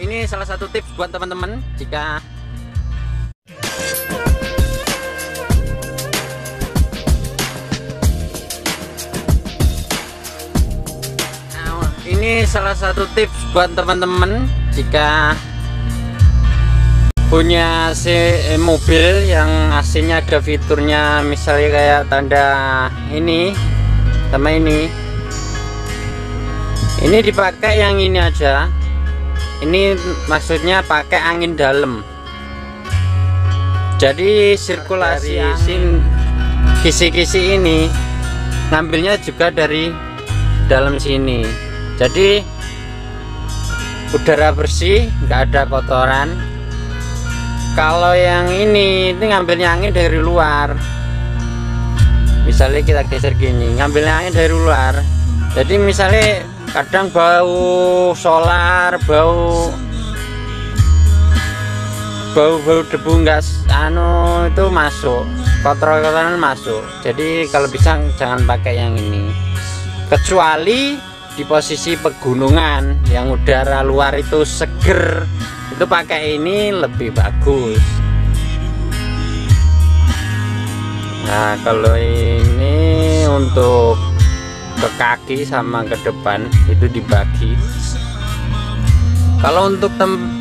ini salah satu tips buat teman-teman jika punya mobil yang AC-nya ada fiturnya misalnya kayak tanda ini sama ini dipakai yang ini aja. Ini maksudnya pakai angin dalam, jadi sirkulasi kisi-kisi ini ngambilnya juga dari dalam sini, jadi udara bersih, nggak ada kotoran. Kalau yang ini ngambilnya angin dari luar, misalnya kita geser gini, ngambilnya angin dari luar, jadi misalnya kadang bau solar, bau debu gas itu masuk, kotoran masuk. Jadi kalau bisa jangan pakai yang ini, kecuali di posisi pegunungan yang udara luar itu seger, itu pakai ini lebih bagus. Nah, kalau ini untuk ke kaki sama ke depan itu dibagi. Kalau untuk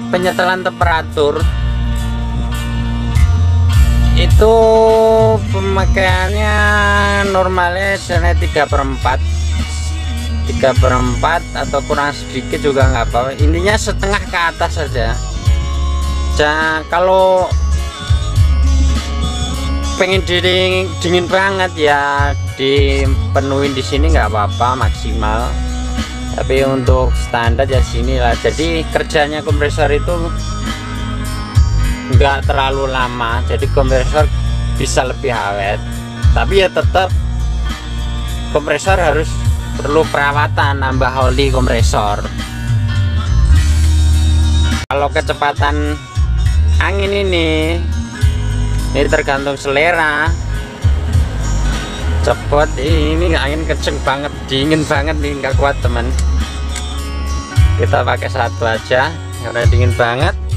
penyetelan temperatur itu pemakaiannya normalnya 3/4 atau kurang sedikit juga nggak apa-apa, intinya setengah ke atas saja. Kalau pengen dingin banget ya dipenuhin di sini nggak apa-apa maksimal, tapi untuk standar ya sinilah. Jadi kerjanya kompresor itu nggak terlalu lama, jadi kompresor bisa lebih awet, tapi ya tetap kompresor harus perlu perawatan, nambah oli kompresor. Kalau kecepatan angin ini tergantung selera. Cepet ini angin kenceng banget, dingin banget nih, nggak kuat teman. Kita pakai satu aja karena dingin banget.